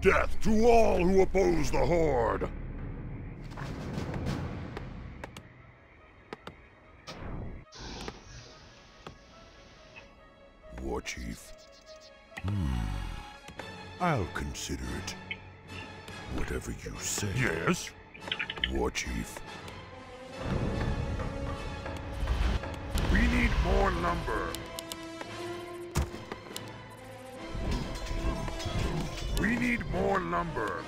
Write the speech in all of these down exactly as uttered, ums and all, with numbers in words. Death to all who oppose the Horde! War Chief. Hmm. I'll consider it. Whatever you say. Yes? War Chief. We need more lumber. We need more lumber.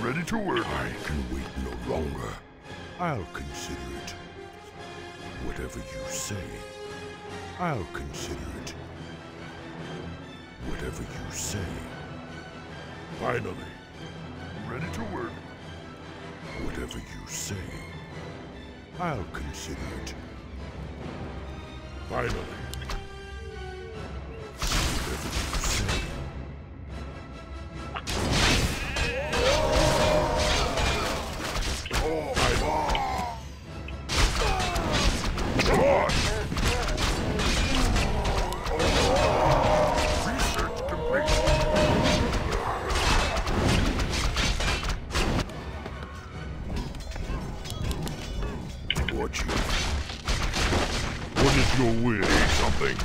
Ready to work. I can wait no longer. I'll consider it. Whatever you say, I'll consider it. Whatever you say. Finally. Ready to work. Whatever you say. I'll consider it. Finally. Whatever you say. Oh, my God! Oh. Research complete. Watch you. What is your will? Something.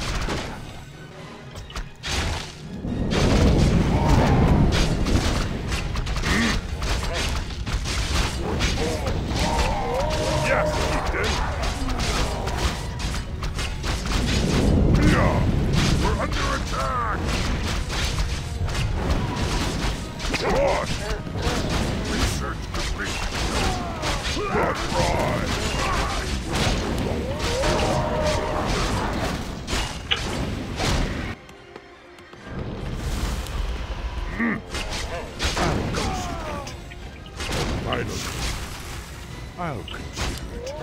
I'll consider it.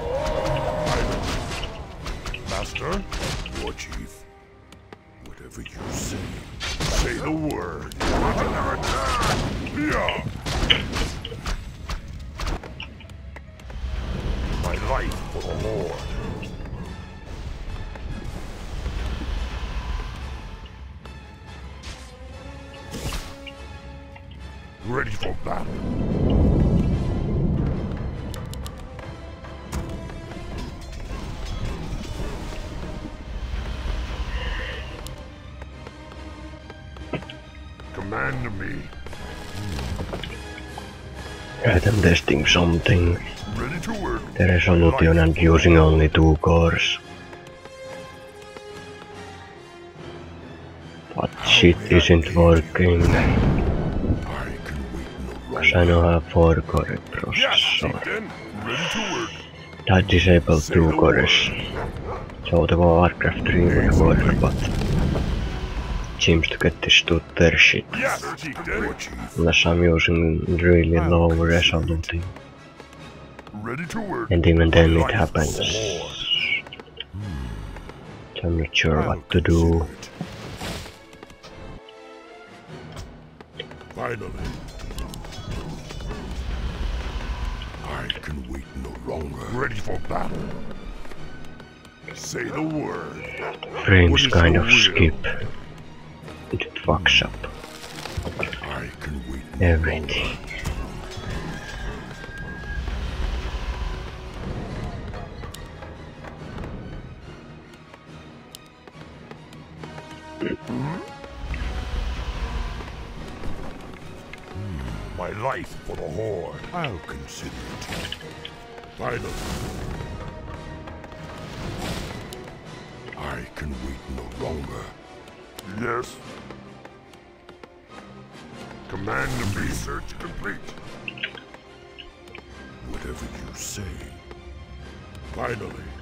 Master? War Chief. Whatever you say. Say the word. Yeah. My life for the Lord. Ready for battle. Command me. Right, I'm testing something. Ready to work. The resolution and using only two cores. But shit isn't working. Because I now have four core processors. I disabled two cores. So the Warcraft three would work, but seems to get this to their shit. Unless I'm using really low resolution. And even then it happens. So I'm not sure what to do. Finally. I can wait no longer. Ready for battle. Say the word. Frames kind of skip. It fucks up I can wait everything. My life for the Horde. I'll consider it. Finally. I can wait no longer. Yes. Command and research complete. Whatever you say. Finally.